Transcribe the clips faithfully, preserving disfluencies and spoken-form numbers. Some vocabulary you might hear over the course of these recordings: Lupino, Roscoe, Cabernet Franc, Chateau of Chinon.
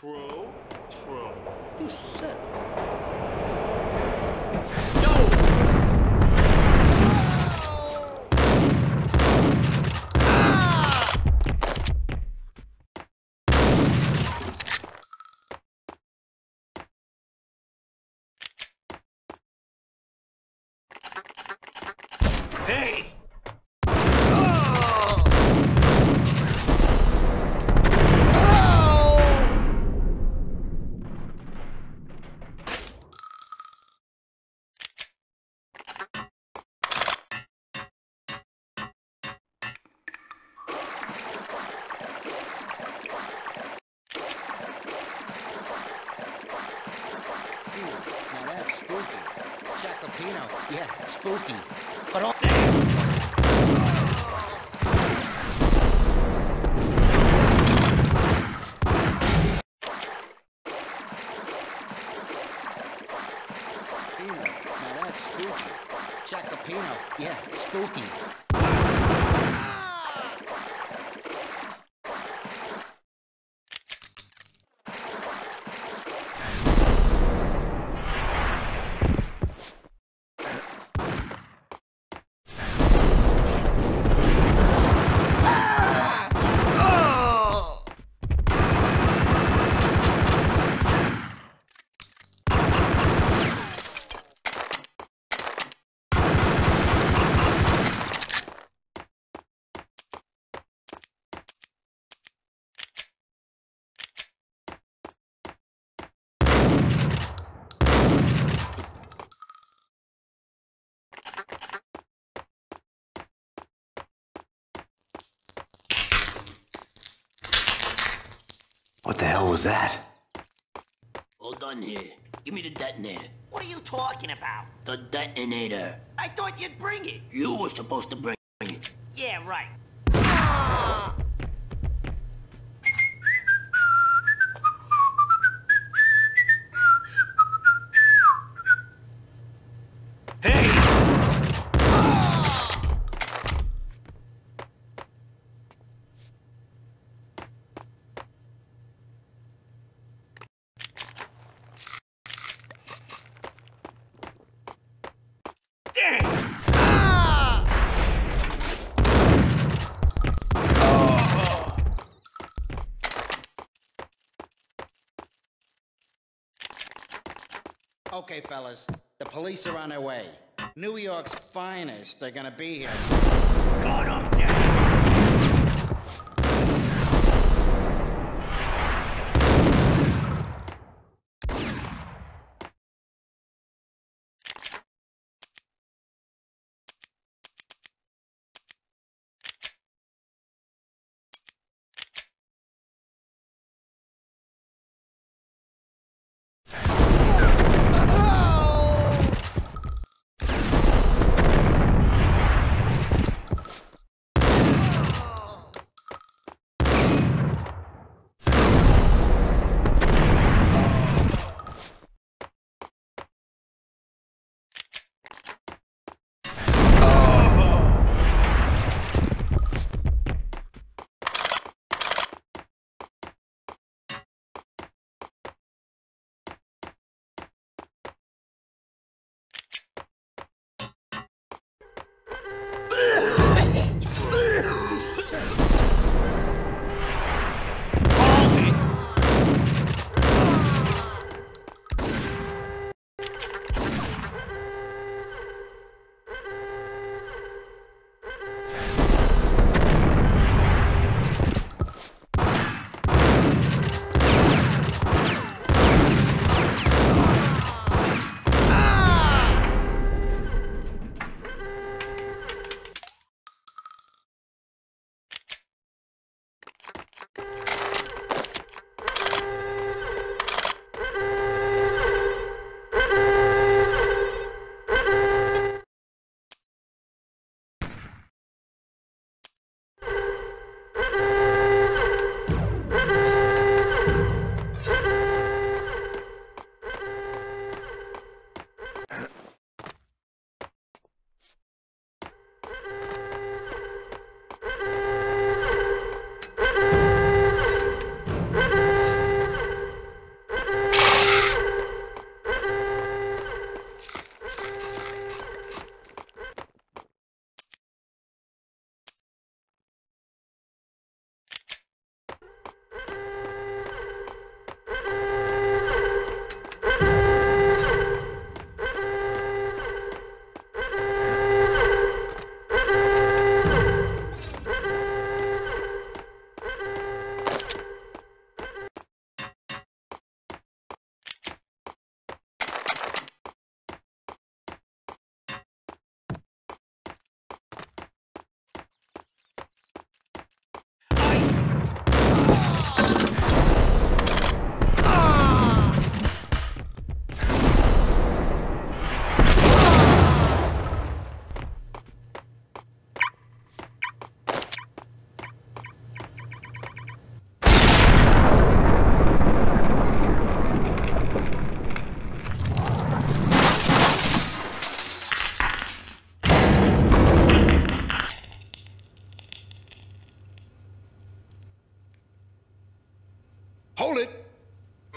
True, true. You said. No! Ah! Hey! Yeah, spooky. But all Pino, now that's spooky. Check the Pino, yeah, spooky. What the hell was that? All done here. Give me the detonator. What are you talking about? The detonator. I thought you'd bring it. You were supposed to bring it. Yeah, right. Ah! Okay, fellas, the police are on their way. New York's finest, they're gonna be here. God, I'm dead.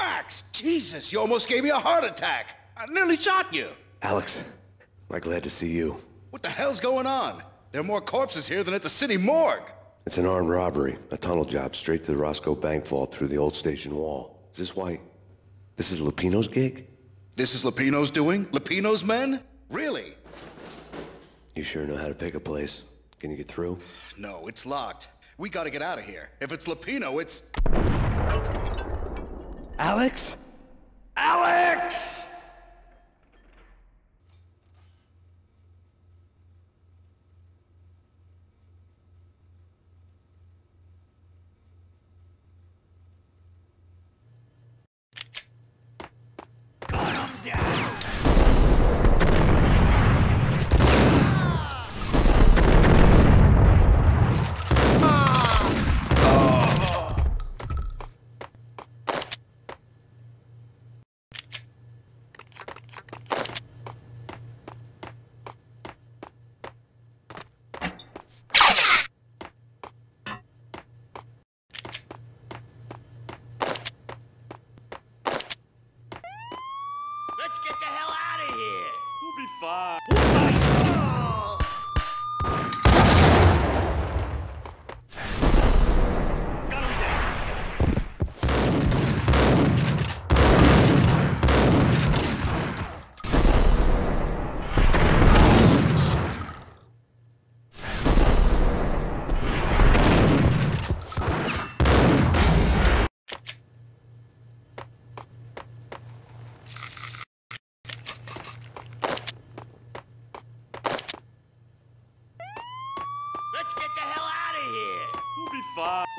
Max, Jesus, you almost gave me a heart attack. I nearly shot you. Alex, am I glad to see you. What the hell's going on? There are more corpses here than at the city morgue. It's an armed robbery, a tunnel job straight to the Roscoe bank vault through the old station wall. Is this why... this is Lupino's gig? This is Lupino's doing? Lupino's men? Really? You sure know how to pick a place. Can you get through? No, it's locked. We gotta get out of here. If it's Lupino, it's... Alex? Alex! Let's get the hell out of here! We'll be fine. Oh. Got him down. Let's get the hell out of here! We'll be fine.